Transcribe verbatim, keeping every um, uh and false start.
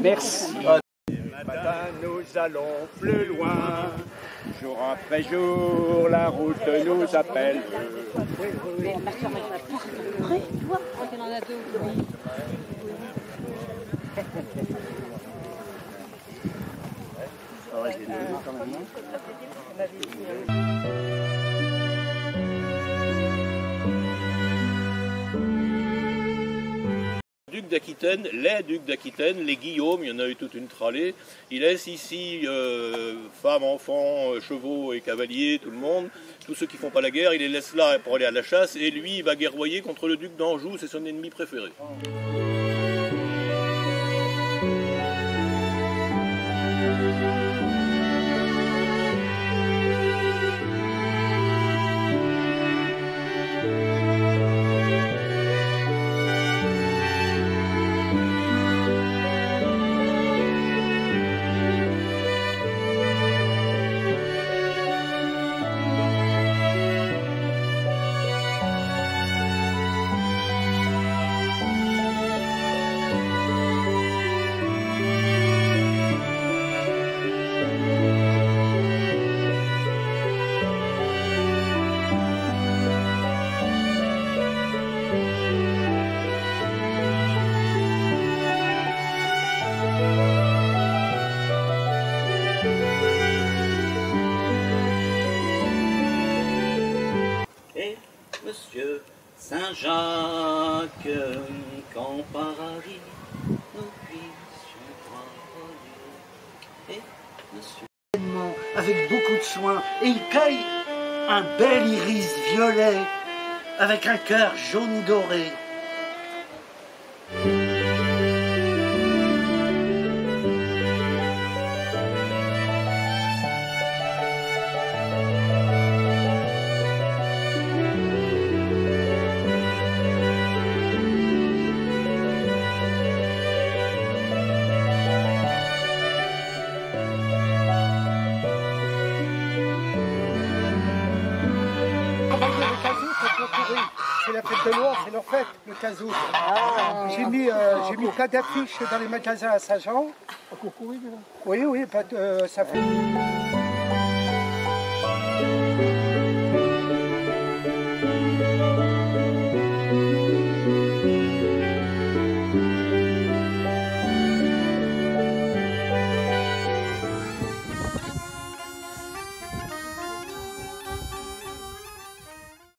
Merci. Matin, nous allons plus loin. Jour après jour, la route nous appelle. Mais ma soeur, elle va pas pleurer, tu vois, je crois qu'elle en a deux ou trois. Duc d'Aquitaine, les ducs d'Aquitaine, les Guillaume, il y en a eu toute une tralée. Il laisse ici euh, femmes, enfants, chevaux et cavaliers, tout le monde, tous ceux qui ne font pas la guerre, il les laisse là pour aller à la chasse et lui il va guerroyer contre le duc d'Anjou, c'est son ennemi préféré. Monsieur Saint-Jacques, quand par Paris nous puissions croire en lui. Et monsieur... Avec beaucoup de soin, et il cueille un bel iris violet, avec un cœur jaune doré. C'est la fête de Loire, c'est leur fête, le quinze août. Ah, j'ai mis, euh, j'ai mis plein d'affiches dans les magasins à Saint-Jean. Oui, oui, bah, euh, ça fait...